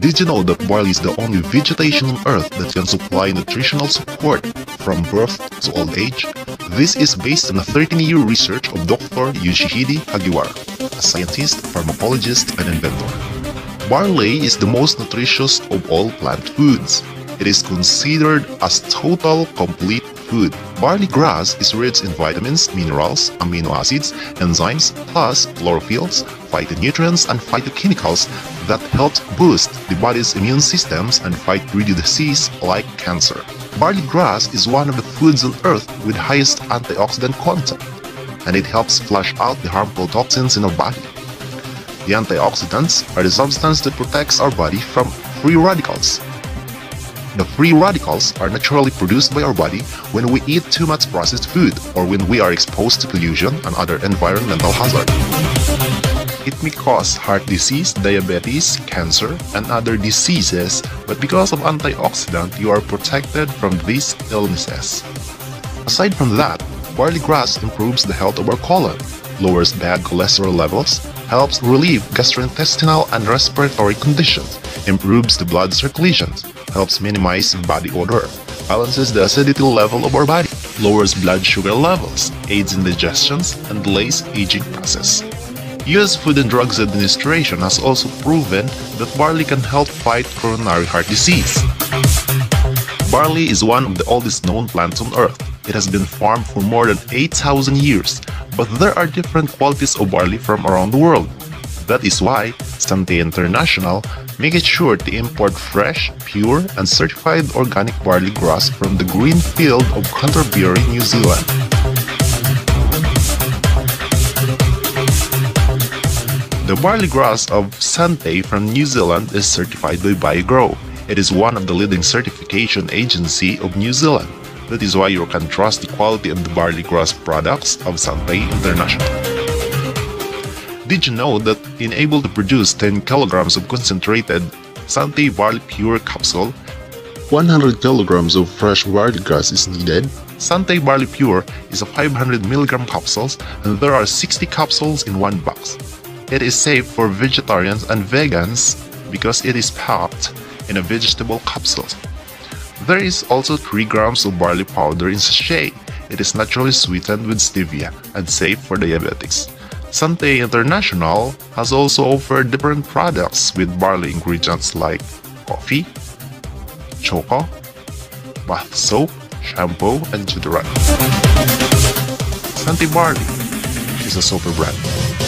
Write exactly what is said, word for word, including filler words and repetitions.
Did you know that barley is the only vegetation on earth that can supply nutritional support from birth to old age? This is based on a thirteen-year research of Doctor Yoshihide Hagiwara, a scientist, pharmacologist, and inventor. Barley is the most nutritious of all plant foods. It is considered as total complete food. Barley grass is rich in vitamins, minerals, amino acids, enzymes, plus chlorophylls, phytonutrients, and phytochemicals that help boost the body's immune systems and fight greedy disease like cancer. Barley grass is one of the foods on earth with highest antioxidant content, and it helps flush out the harmful toxins in our body. The antioxidants are the substance that protects our body from free radicals. The free radicals are naturally produced by our body when we eat too much processed food or when we are exposed to pollution and other environmental hazards. It may cause heart disease, diabetes, cancer, and other diseases, but because of antioxidant, you are protected from these illnesses. Aside from that, barley grass improves the health of our colon, lowers bad cholesterol levels, helps relieve gastrointestinal and respiratory conditions, improves the blood circulation, helps minimize body odor, balances the acidity level of our body, lowers blood sugar levels, aids in digestion, and delays aging process. U S Food and Drugs Administration has also proven that barley can help fight coronary heart disease. Barley is one of the oldest known plants on Earth. It has been farmed for more than eight thousand years, but there are different qualities of barley from around the world. That is why Sante International makes sure to import fresh, pure, and certified organic barley grass from the green field of Canterbury, New Zealand. The barley grass of Sante from New Zealand is certified by BioGro. It is one of the leading certification agencies of New Zealand. That is why you can trust the quality of the barley grass products of Sante International. Did you know that in able to produce ten kilograms of concentrated Sante Barley Pure capsule, one hundred kilograms of fresh barley grass is needed? Sante Barley Pure is a five hundred milligram capsules, and there are sixty capsules in one box. It is safe for vegetarians and vegans because it is packed in a vegetable capsule. There is also three grams of barley powder in sachet. It is naturally sweetened with stevia and safe for diabetics. Sante International has also offered different products with barley ingredients like coffee, choco, bath soap, shampoo, and deodorant. Sante Barley is a super brand.